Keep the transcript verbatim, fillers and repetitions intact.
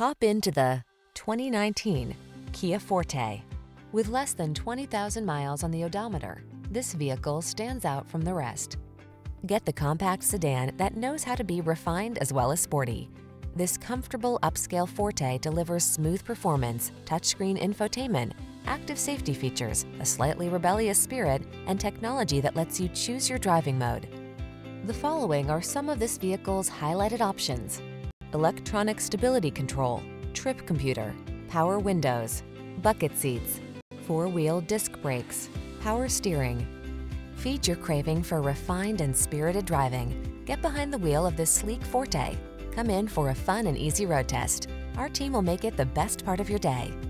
Hop into the twenty nineteen Kia Forte. With less than twenty thousand miles on the odometer, this vehicle stands out from the rest. Get the compact sedan that knows how to be refined as well as sporty. This comfortable upscale Forte delivers smooth performance, touchscreen infotainment, active safety features, a slightly rebellious spirit, and technology that lets you choose your driving mode. The following are some of this vehicle's highlighted options: electronic stability control, trip computer, power windows, bucket seats, four-wheel disc brakes, power steering. Feed your craving for refined and spirited driving. Get behind the wheel of this sleek Forte. Come in for a fun and easy road test. Our team will make it the best part of your day.